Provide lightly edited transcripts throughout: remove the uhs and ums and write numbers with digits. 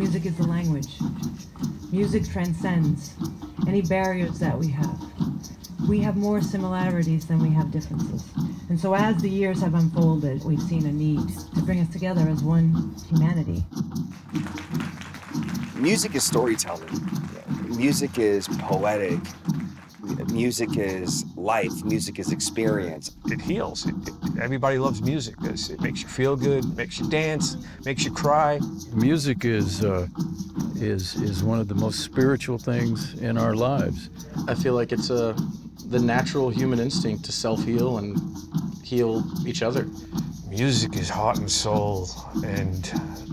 music is a language. Music transcends any barriers that we have. We have more similarities than we have differences. And so as the years have unfolded, we've seen a need to bring us together as one humanity. Music is storytelling. Music is poetic. Music is life. Music is experience. It heals. Everybody loves music. It makes you feel good, makes you dance, makes you cry. Music is one of the most spiritual things in our lives. I feel like it's the natural human instinct to self-heal and heal each other. Music is heart and soul and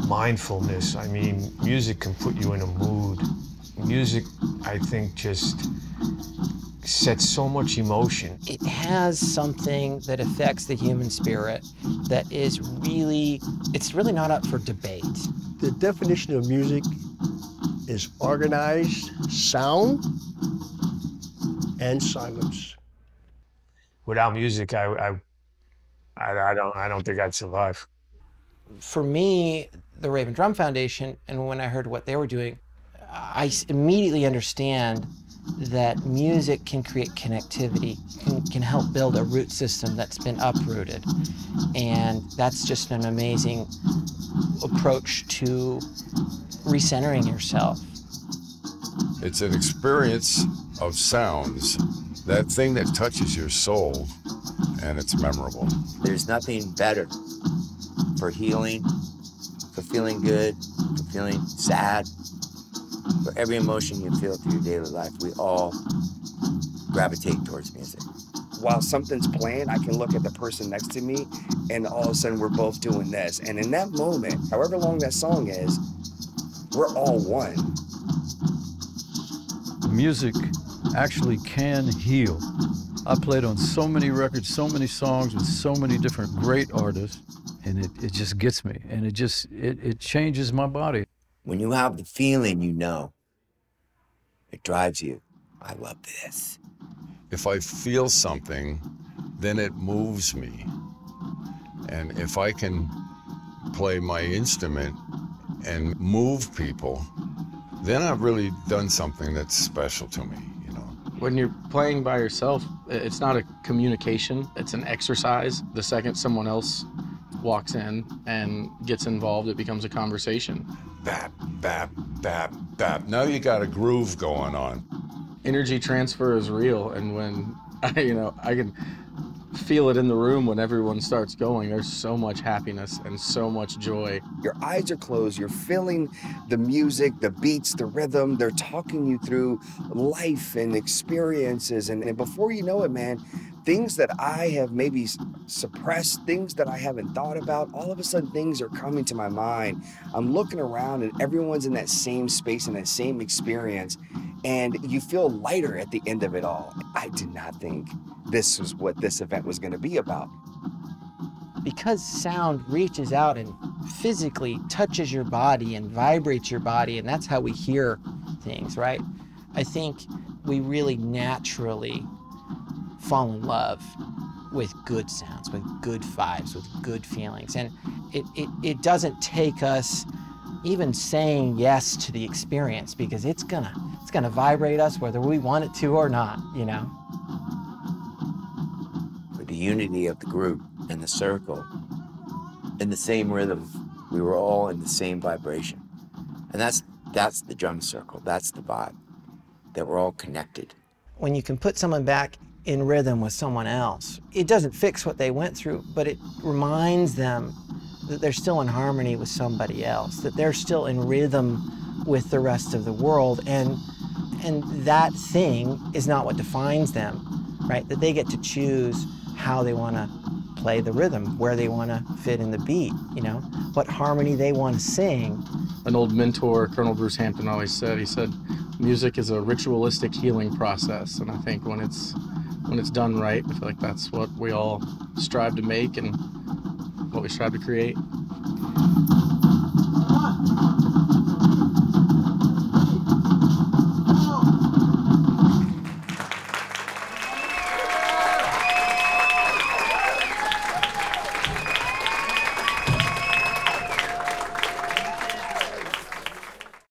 mindfulness. I mean, music can put you in a mood. Music, I think, just sets so much emotion. It has something that affects the human spirit that is really, it's really not up for debate. The definition of music is organized sound and silence. Without music, I don't think I'd survive. For me, the Raven Drum Foundation, and when I heard what they were doing, I immediately understand that music can create connectivity, can help build a root system that's been uprooted. And that's just an amazing approach to recentering yourself. It's an experience of sounds, that thing that touches your soul, and it's memorable. There's nothing better for healing, for feeling good, for feeling sad, for every emotion you feel through your daily life. We all gravitate towards music. While something's playing, I can look at the person next to me, and all of a sudden we're both doing this. And in that moment, however long that song is, we're all one. Music actually can heal. I played on so many records, so many songs with so many different great artists, and it just gets me, and it changes my body. When you have the feeling, you know, it drives you. I love this. If I feel something, then it moves me. And if I can play my instrument and move people, then I've really done something that's special to me, you know. When you're playing by yourself, it's not a communication, it's an exercise. The second someone else walks in and gets involved, it becomes a conversation. Bap, bap, bap, bap. Now you got a groove going on. Energy transfer is real, and when I can feel it in the room when everyone starts going. There's so much happiness and so much joy. Your eyes are closed. You're feeling the music, the beats, the rhythm. They're talking you through life and experiences. And before you know it, man, things that I have maybe suppressed, things that I haven't thought about, all of a sudden things are coming to my mind. I'm looking around and everyone's in that same space and that same experience. And you feel lighter at the end of it all. I did not think this was what this event was going to be about. Because sound reaches out and physically touches your body and vibrates your body, and that's how we hear things, right? I think we really naturally fall in love with good sounds, with good vibes, with good feelings. And it doesn't take us even saying yes to the experience, because it's gonna vibrate us whether we want it to or not, you know? With the unity of the group and the circle, in the same rhythm, we were all in the same vibration. And that's the drum circle, that's the vibe, that we're all connected. When you can put someone back in rhythm with someone else, it doesn't fix what they went through, but it reminds them that they're still in harmony with somebody else, that they're still in rhythm with the rest of the world, and that thing is not what defines them, right? That they get to choose how they want to play the rhythm, where they want to fit in the beat, you know, what harmony they want to sing. An old mentor, Colonel Bruce Hampton, always said, he said, music is a ritualistic healing process, and I think when it's done right, I feel like that's what we all strive to make and what we strive to create.